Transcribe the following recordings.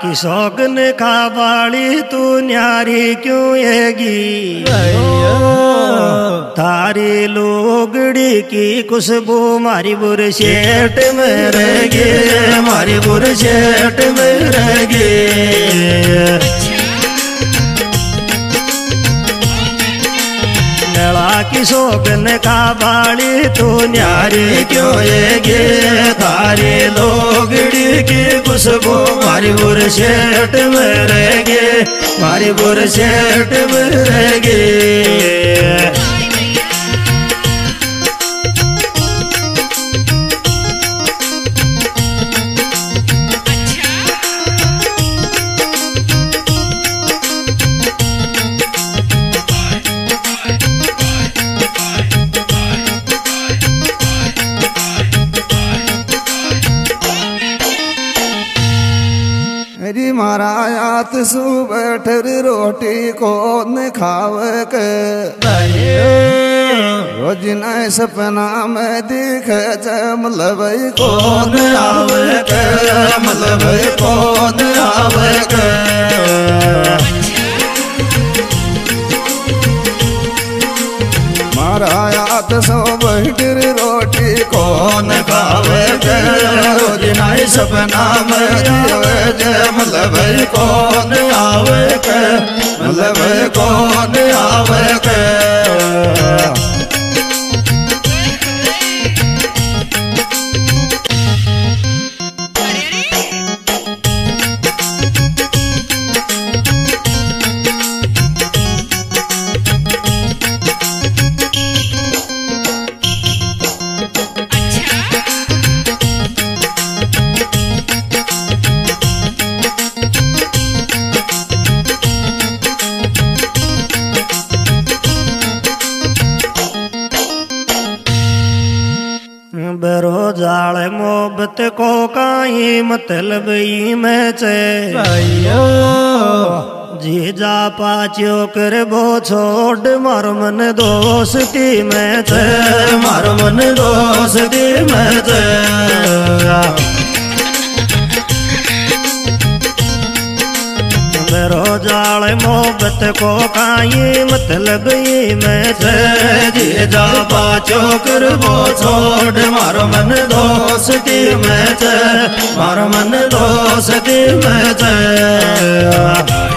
किशोक ने खा बाड़ी तू न्यारी क्यों हैगी, तारी लुगड़ी की खुशबू मारी बुरशेट में रह गए, मारी बुरशेट में रह गए। किशोकन का बाड़ी तू न्यारी क्यों हैगी, तारी लोगड़ी की खुशबू मारी बुरशेट में रह गए, मारी बुरशेट में रह गए। महाराज सु बैठर रोटी को न खावक, रोज न सपना में दिख मतलब को न आवक, मतलब को न आवक। राया तो सो बैठर रोटी कौन खावे, रोज नाई सपना में जे मतलब कौन आवे, मतलब कौन आवे। बेरोजाल मोहब्बत को काई मतलब ई में से जीजा पाच्यो करबो छोड़ मारो मन दोस्ती में से, मारो मन दोस्ती में से। बेरोजाल मोहब्बत को काई मतलब ई में से जीजा पाचो करबो छोड़ मारो मन दोस्ती में से, मारो मन दोस्ती में से।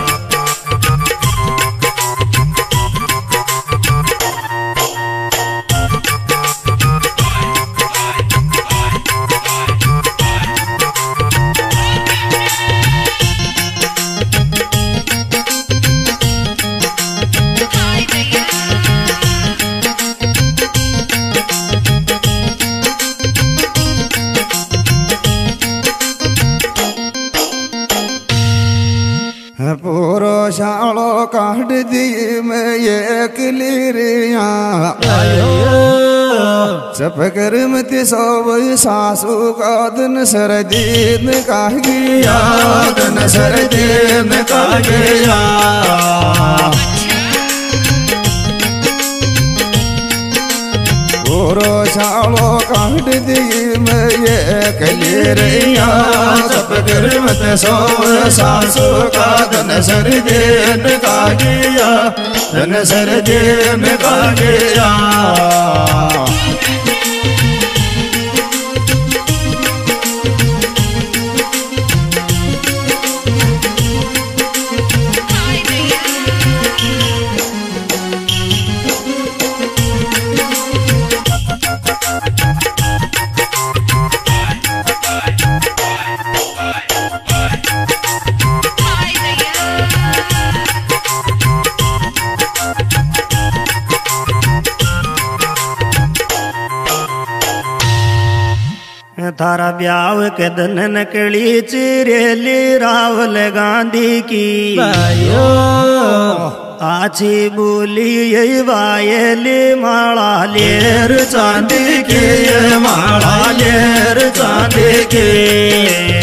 शालों काट दी में एक लिरिया सब कर्मत सब सासू का दिन सरदीन का गया, दिन सरदीन का गया। शालो काट दी में ये कलिरिया सब गर्मत सो सासू का धन सर देन का गया, धन सर देन का गया। थारा ब्याव के दिन नकली चिरेली राहुल गांधी की आछी बोली यही वायली माला लेर चांदी की, माला लेर चांदी की।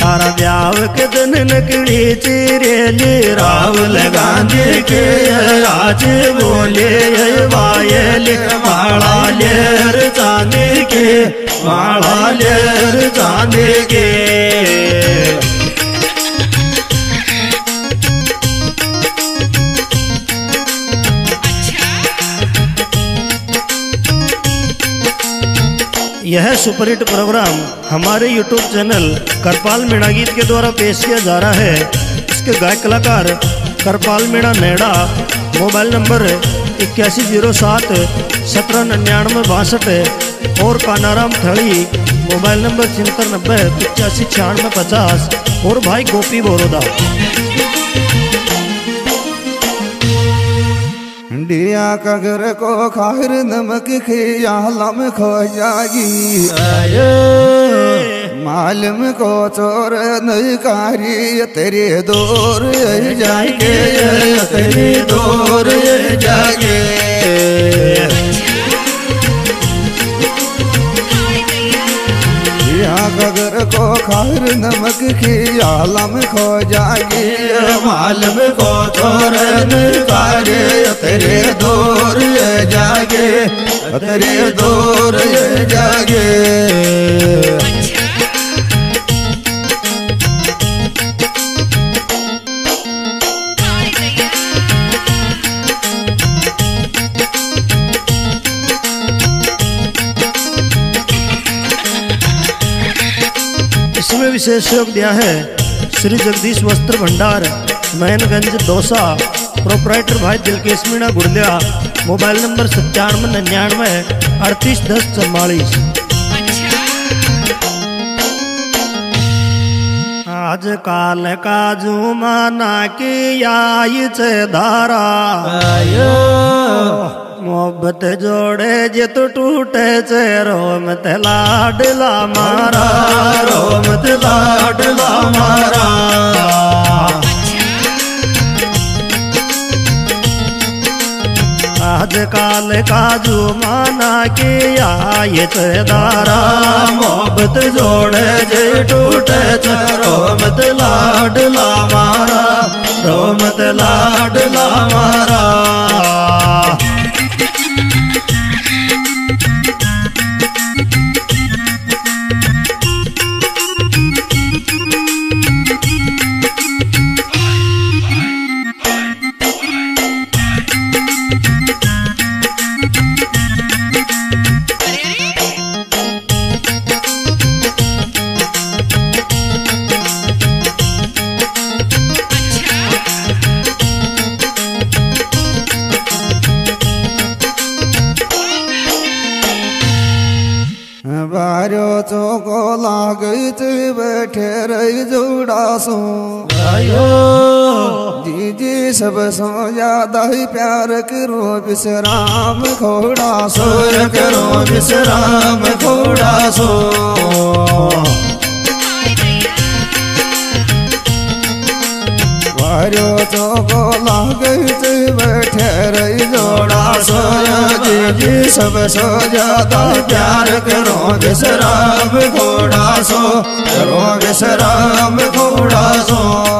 तारा ब्याव के दिन नकली चिरेली राहुल गांधी के आज बोले वायले माला लेर चांदी जाने के माला लेर जाने के। यह सुपरहिट प्रोग्राम हमारे यूट्यूब चैनल कृपाल मीणा गीत के द्वारा पेश किया जा रहा है। इसके गायक कलाकार कृपाल मीणा नैडा, मोबाइल नंबर 8107-179962 और कानाराम थड़ी, मोबाइल नंबर 7790-859650 और भाई गोपी बोरोदा। डिया का घर को खाहिर नमक खिया लम खो जागी, मालम को चोर नहीं कारी तेरे दौर जागे, तेरे दौर जागे। डिया का घर को खाहिर नमक खिया लम खो जागी, मालम को चोर नहीं कारी तेरे दौर जागे, तेरे दौर जागे। इसमें विशेष सहयोग दिया है श्री जगदीश वस्त्र भंडार मैनगंज दौसा, प्रोपराइटर भाई दिलकेश मीणा गुड़लिया, मोबाइल नंबर 9799-381044। आजकाल का जुमाना की आई चे धारा, मोहब्बत जोड़े जित टूटे चे रोम ते लाडला मारा, रोम ते लाडला मारा। आजकाल का जुमाना के आये दारा, मोहब्बत जोड़े जे टूटे चे रोमत लाडला मारा, रोमत लाडला मारा। को लाग बैठे रही जोड़ा सो जी जी सब सो ज्यादा ही प्यार करो विश्राम घोड़ा सो, करो विश्राम घोड़ा सो। वारो तो को लाग बैठे रही जोड़ा सो जी सब सो ज्यादा प्यार करो विश्राम घोड़ा सो, करो विश्राम घोड़ा सो।